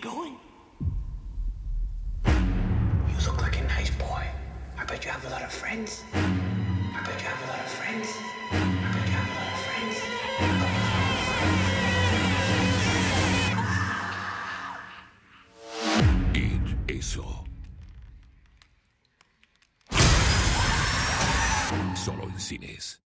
going? You look like a nice boy. I bet you have a lot of friends. I bet you have a lot of friends. I bet you have a lot of friends. Eat eso. Solo en cines.